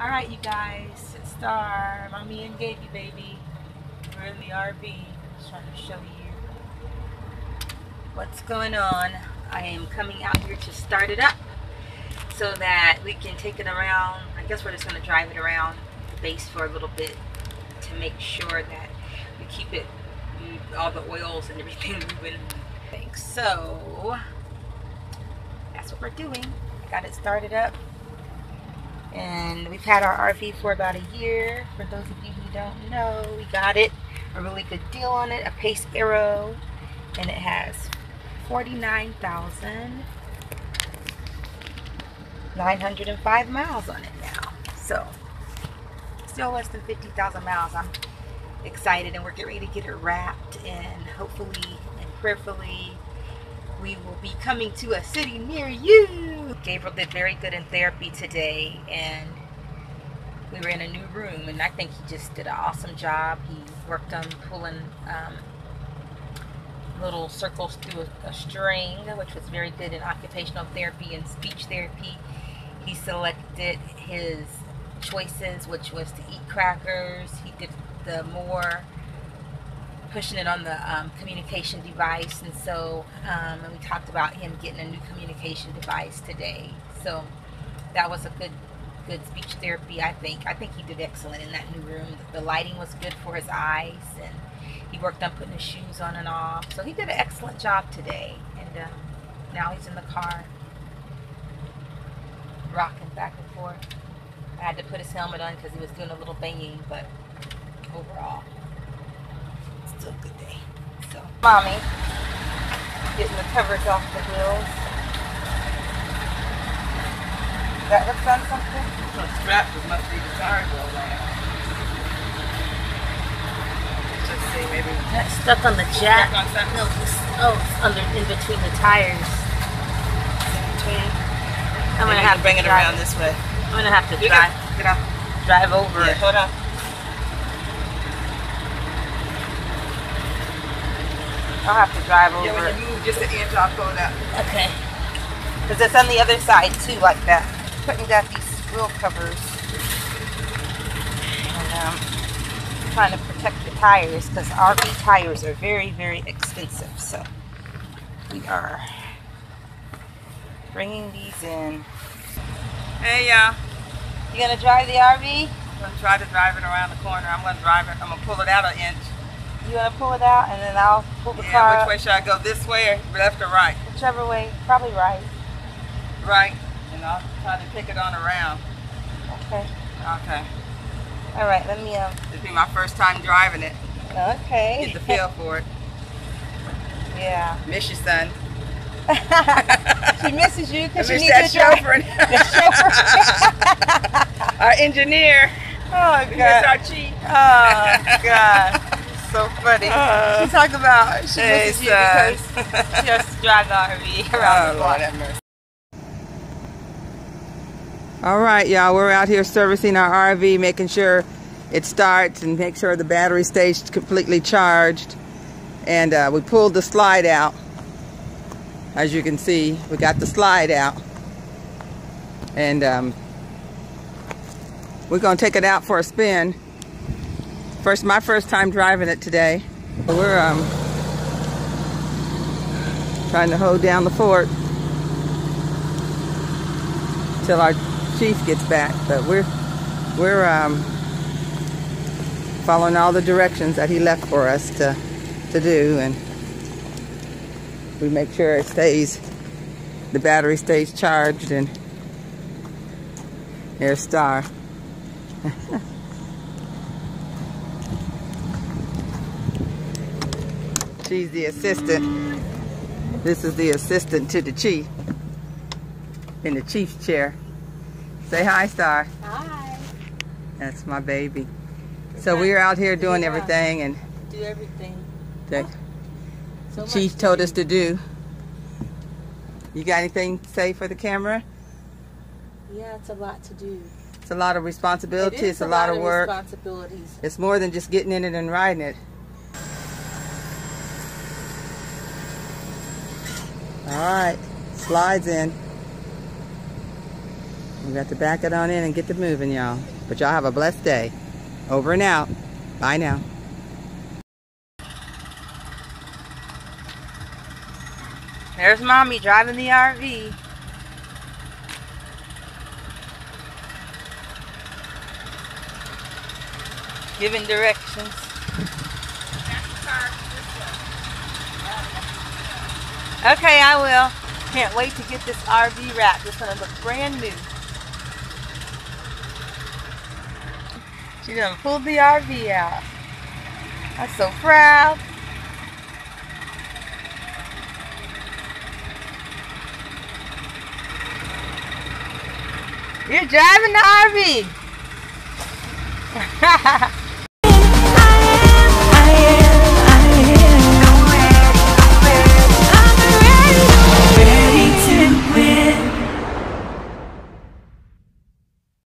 Alright, you guys, it's Star, Mommy and Baby, baby. We're in the RV. Just trying to show you what's going on. I am coming out here to start it up so that we can take it around. I guess we're just going to drive it around the base for a little bit to make sure that we keep it, all the oils and everything moving. So that's what we're doing. Got it started up, and we've had our RV for about a year. For those of you who don't know, we got it a really good deal on it, a Pace Arrow, and it has 49,905 miles on it now, so still less than 50,000 miles. I'm excited, and we're getting ready to get it wrapped, and hopefully and prayerfully we will be coming to a city near you. Gabriel did very good in therapy today, and we were in a new room, and I think he just did an awesome job. He worked on pulling little circles through a string, which was very good in occupational therapy and speech therapy. He selected his choices, which was to eat crackers. He did the more pushing it on the communication device, and so and we talked about him getting a new communication device today, so that was a good speech therapy. I think he did excellent in that new room. The lighting was good for his eyes, and he worked on putting his shoes on and off, so he did an excellent job today. And now he's in the car rocking back and forth. I had to put his helmet on because he was doing a little banging, but overall still a good day. So Mommy getting the covers off the wheels. That looks on something? Some straps must be the tires all around. Let's see, maybe that's stuck on the jack. No, it's under in between the tires. In between. I'm gonna have to bring it around this way. I'm gonna have to drive over it. Hold on. I'll have to drive over. Yeah, when you move just an inch, I'll pull it up. Okay. Because it's on the other side too, like that. Putting down these wheel covers. And trying to protect the tires, because RV tires are very, very expensive. So we are bringing these in. Hey y'all. You gonna drive the RV? I'm gonna try to drive it around the corner. I'm gonna drive it. I'm gonna pull it out an inch. You want to pull it out, and then I'll pull the car up. Which way should I go? This way or left or right? Whichever way. Probably right. Right. And I'll try to pick it on around. Okay. Okay. All right. Let me... This will be my first time driving it. Okay. Get the feel for it. Yeah. Miss you, son. She misses you because she needs your chauffeur. Our engineer. Oh, God. Miss our chief. Oh, God. So funny. She's talking about she misses you because she has to drive the RV around the block. All right, y'all. We're out here servicing our RV, making sure it starts and make sure the battery stays completely charged. And we pulled the slide out. As you can see, we got the slide out. And we're going to take it out for a spin. My first time driving it today. We're trying to hold down the fort till our chief gets back, but we're following all the directions that he left for us to do, and we make sure it stays, the battery stays charged. And there's Star. She's the assistant. This is the assistant to the chief in the chief's chair. Say hi, Star. Hi. That's my baby. So we're out here doing everything and do everything that so chief told us to do. You got anything to say for the camera? Yeah, it's a lot to do. It's a lot of responsibility. It's a lot of work. Responsibilities. It's more than just getting in it and riding it. All right, slides in. You got to back it on in and get to moving, y'all. But y'all have a blessed day. Over and out. Bye now. There's Mommy driving the RV. Giving directions. Okay, I will. Can't wait to get this RV wrapped. It's gonna look brand new. She done pulled the RV out. I'm so proud. You're driving the RV.